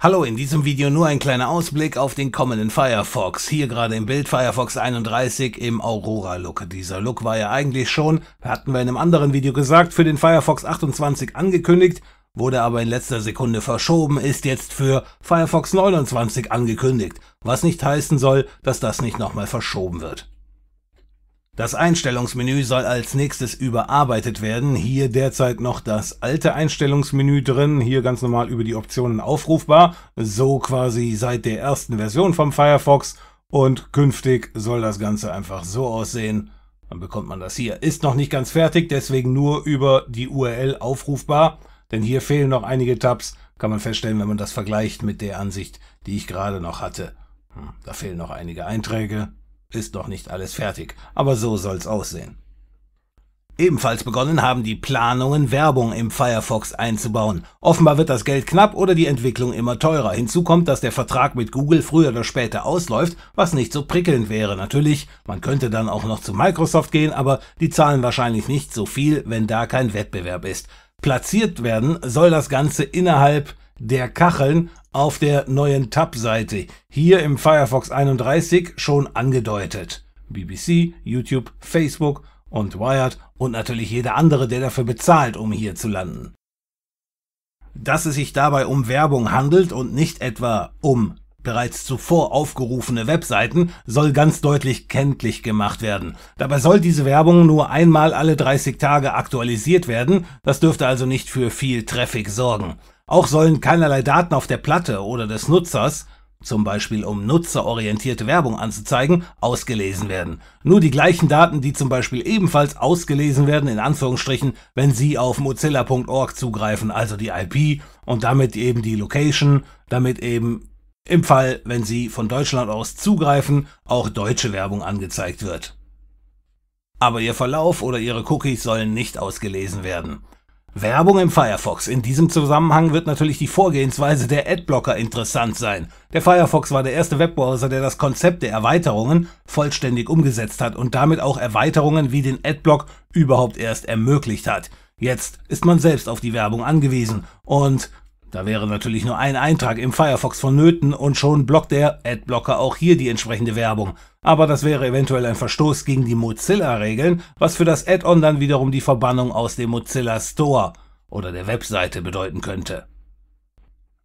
Hallo, in diesem Video nur ein kleiner Ausblick auf den kommenden Firefox. Hier gerade im Bild Firefox 31 im Aurora-Look. Dieser Look war ja eigentlich schon, hatten wir in einem anderen Video gesagt, für den Firefox 28 angekündigt, wurde aber in letzter Sekunde verschoben, ist jetzt für Firefox 29 angekündigt, was nicht heißen soll, dass das nicht nochmal verschoben wird. Das Einstellungsmenü soll als nächstes überarbeitet werden. Hier derzeit noch das alte Einstellungsmenü drin, hier ganz normal über die Optionen aufrufbar, so quasi seit der ersten Version vom Firefox, und künftig soll das Ganze einfach so aussehen. Dann bekommt man das hier. Ist noch nicht ganz fertig, deswegen nur über die URL aufrufbar, denn hier fehlen noch einige Tabs, kann man feststellen, wenn man das vergleicht mit der Ansicht, die ich gerade noch hatte. Da fehlen noch einige Einträge. Ist noch nicht alles fertig, aber so soll's aussehen. Ebenfalls begonnen haben die Planungen, Werbung im Firefox einzubauen. Offenbar wird das Geld knapp oder die Entwicklung immer teurer. Hinzu kommt, dass der Vertrag mit Google früher oder später ausläuft, was nicht so prickelnd wäre. Natürlich, man könnte dann auch noch zu Microsoft gehen, aber die zahlen wahrscheinlich nicht so viel, wenn da kein Wettbewerb ist. Platziert werden soll das Ganze innerhalb der Kacheln auf der neuen Tab-Seite, hier im Firefox 31 schon angedeutet. BBC, YouTube, Facebook und Wired und natürlich jeder andere, der dafür bezahlt, um hier zu landen. Dass es sich dabei um Werbung handelt und nicht etwa um bereits zuvor aufgerufene Webseiten, soll ganz deutlich kenntlich gemacht werden. Dabei soll diese Werbung nur einmal alle 30 Tage aktualisiert werden, das dürfte also nicht für viel Traffic sorgen. Auch sollen keinerlei Daten auf der Platte oder des Nutzers, zum Beispiel um nutzerorientierte Werbung anzuzeigen, ausgelesen werden. Nur die gleichen Daten, die zum Beispiel ebenfalls ausgelesen werden, in Anführungsstrichen, wenn Sie auf mozilla.org zugreifen, also die IP und damit eben die Location, damit eben im Fall, wenn Sie von Deutschland aus zugreifen, auch deutsche Werbung angezeigt wird. Aber Ihr Verlauf oder Ihre Cookies sollen nicht ausgelesen werden. Werbung im Firefox. In diesem Zusammenhang wird natürlich die Vorgehensweise der Adblocker interessant sein. Der Firefox war der erste Webbrowser, der das Konzept der Erweiterungen vollständig umgesetzt hat und damit auch Erweiterungen wie den Adblock überhaupt erst ermöglicht hat. Jetzt ist man selbst auf die Werbung angewiesen und da wäre natürlich nur ein Eintrag im Firefox vonnöten und schon blockt der Adblocker auch hier die entsprechende Werbung. Aber das wäre eventuell ein Verstoß gegen die Mozilla-Regeln, was für das Add-on dann wiederum die Verbannung aus dem Mozilla Store oder der Webseite bedeuten könnte.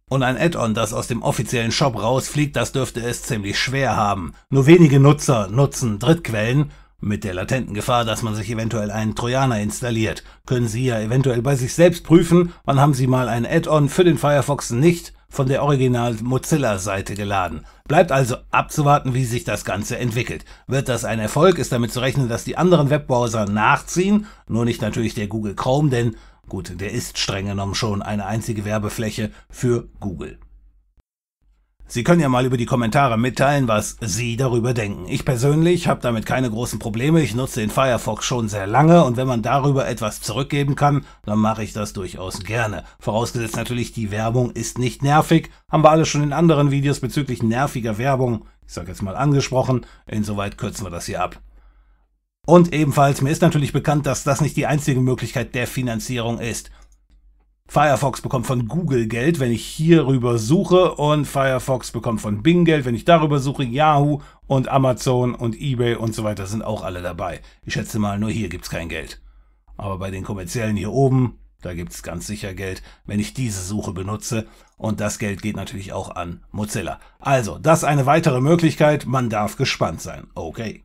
Und ein Add-on, das aus dem offiziellen Shop rausfliegt, das dürfte es ziemlich schwer haben. Nur wenige Nutzer nutzen Drittquellen, mit der latenten Gefahr, dass man sich eventuell einen Trojaner installiert. Können Sie ja eventuell bei sich selbst prüfen, wann haben Sie mal ein Add-on für den Firefox nicht von der Original-Mozilla-Seite geladen. Bleibt also abzuwarten, wie sich das Ganze entwickelt. Wird das ein Erfolg, ist damit zu rechnen, dass die anderen Webbrowser nachziehen, nur nicht natürlich der Google Chrome, denn gut, der ist streng genommen schon eine einzige Werbefläche für Google. Sie können ja mal über die Kommentare mitteilen, was Sie darüber denken. Ich persönlich habe damit keine großen Probleme. Ich nutze den Firefox schon sehr lange und wenn man darüber etwas zurückgeben kann, dann mache ich das durchaus gerne. Vorausgesetzt natürlich, die Werbung ist nicht nervig. Haben wir alle schon in anderen Videos bezüglich nerviger Werbung, ich sage jetzt mal, angesprochen. Insoweit kürzen wir das hier ab. Und ebenfalls, mir ist natürlich bekannt, dass das nicht die einzige Möglichkeit der Finanzierung ist. Firefox bekommt von Google Geld, wenn ich hierüber suche, und Firefox bekommt von Bing Geld, wenn ich darüber suche. Yahoo und Amazon und eBay und so weiter sind auch alle dabei. Ich schätze mal, nur hier gibt's kein Geld. Aber bei den kommerziellen hier oben, da gibt's ganz sicher Geld, wenn ich diese Suche benutze. Und das Geld geht natürlich auch an Mozilla. Also, das ist eine weitere Möglichkeit. Man darf gespannt sein. Okay.